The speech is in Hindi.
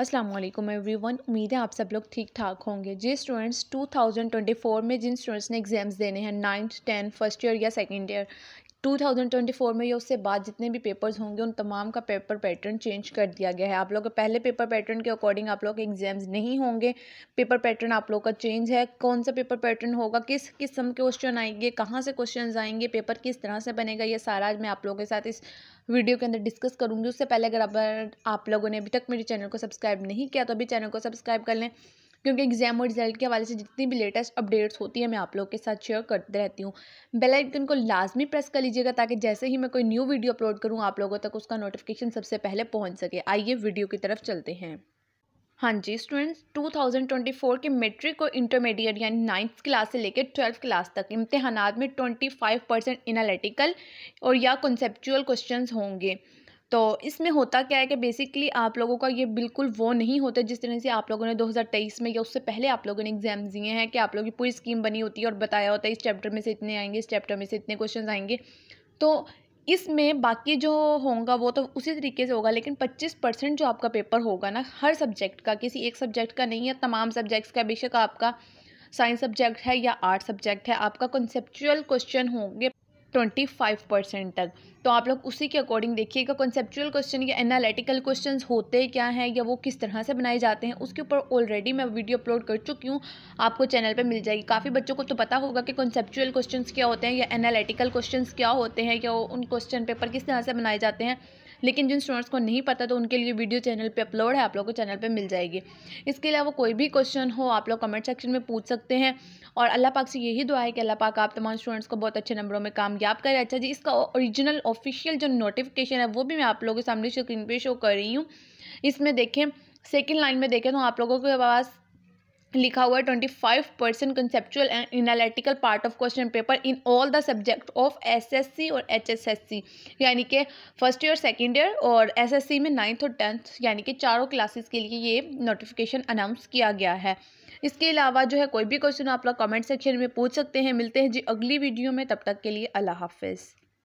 अस्सलाम वालेकुम एवरीवन। उम्मीद है आप सब लोग ठीक ठाक होंगे। जिन स्टूडेंट्स 2024 में जिन स्टूडेंट्स ने एग्ज़ाम्स देने हैं 9th 10th फर्स्ट ईयर या सेकंड ईयर 2024 में या उससे बाद जितने भी पेपर्स होंगे उन तमाम का पेपर पैटर्न चेंज कर दिया गया है। आप लोग के पहले पेपर पैटर्न के अकॉर्डिंग आप लोग के एग्जाम्स नहीं होंगे। पेपर पैटर्न आप लोग का चेंज है। कौन सा पेपर पैटर्न होगा, किस किस्म के क्वेश्चन आएंगे, कहाँ से क्वेश्चंस आएंगे, पेपर किस तरह से बनेगा, ये सारा आज मैं आप लोगों के साथ इस वीडियो के अंदर डिस्कस करूँगी। उससे पहले अगर आप लोगों ने अभी तक मेरे चैनल को सब्सक्राइब नहीं किया तो अभी चैनल को सब्सक्राइब कर लें, क्योंकि एग्जाम और रिजल्ट के हवाले से जितनी भी लेटेस्ट अपडेट्स होती है मैं आप लोग के साथ शेयर करते रहती हूँ। बेल आइकन को लाजमी प्रेस कर लीजिएगा ताकि जैसे ही मैं कोई न्यू वीडियो अपलोड करूँ आप लोगों तक उसका नोटिफिकेशन सबसे पहले पहुँच सके। आइए वीडियो की तरफ चलते हैं। हाँ जी स्टूडेंट्स, 2024 के मेट्रिक और इंटरमीडिएट यानी 9th क्लास से लेकर 12th क्लास तक इम्तहानात में 25% एनालिटिकल और या कॉन्सेप्चुअल क्वेश्चन होंगे। तो इसमें होता क्या है कि बेसिकली आप लोगों का ये बिल्कुल वो नहीं होता जिस तरह से आप लोगों ने 2023 में या उससे पहले आप लोगों ने एग्जाम्स दिए हैं कि आप लोगों की पूरी स्कीम बनी होती है और बताया होता है इस चैप्टर में से इतने आएंगे, इस चैप्टर में से इतने क्वेश्चंस आएंगे। तो इसमें बाकी जो होगा वो तो उसी तरीके से होगा, लेकिन 25% जो आपका पेपर होगा ना हर सब्जेक्ट का, किसी एक सब्जेक्ट का नहीं है, तमाम सब्जेक्ट्स का। बेशक आपका साइंस सब्जेक्ट है या आर्ट सब्जेक्ट है, आपका कॉन्सेप्चुअल क्वेश्चन होंगे 25% तक। तो आप लोग उसी के अकॉर्डिंग देखिएगा कॉन्सेप्चुअल क्वेश्चन या एनालिटिकल क्वेश्चंस होते क्या हैं या वो किस तरह से बनाए जाते हैं। उसके ऊपर ऑलरेडी मैं वीडियो अपलोड कर चुकी हूँ, आपको चैनल पे मिल जाएगी। काफ़ी बच्चों को तो पता होगा कि कॉन्सेप्चुअल क्वेश्चंस क्या होते हैं या एनालिटिकल क्वेश्चंस क्या होते हैं या उन क्वेश्चन पेपर किस तरह से बनाए जाते हैं, लेकिन जिन स्टूडेंट्स को नहीं पता तो उनके लिए वीडियो चैनल पे अपलोड है, आप लोगों को चैनल पे मिल जाएगी। इसके अलावा कोई भी क्वेश्चन हो आप लोग कमेंट सेक्शन में पूछ सकते हैं और अल्लाह पाक से यही दुआ है कि अल्लाह पाक आप तमाम स्टूडेंट्स को बहुत अच्छे नंबरों में कामयाब करें। अच्छा जी, इसका ओरिजिनल ऑफिशियल जो नोटिफिकेशन है वो भी मैं आप लोगों के सामने स्क्रीन पर शो कर रही हूँ। इसमें देखें, सेकेंड लाइन में देखें तो आप लोगों के पास लिखा हुआ है 25% conceptual and analytical part of question paper in all the subject of SSC और एचएसएससी, यानी कि फर्स्ट ईयर सेकंड ईयर और एसएससी में 9th और 10th, यानी कि चारों क्लासेस के लिए ये नोटिफिकेशन अनाउंस किया गया है। इसके अलावा जो है कोई भी क्वेश्चन आप लोग कमेंट सेक्शन में पूछ सकते हैं। मिलते हैं जी अगली वीडियो में, तब तक के लिए अल्लाह हाफिज़।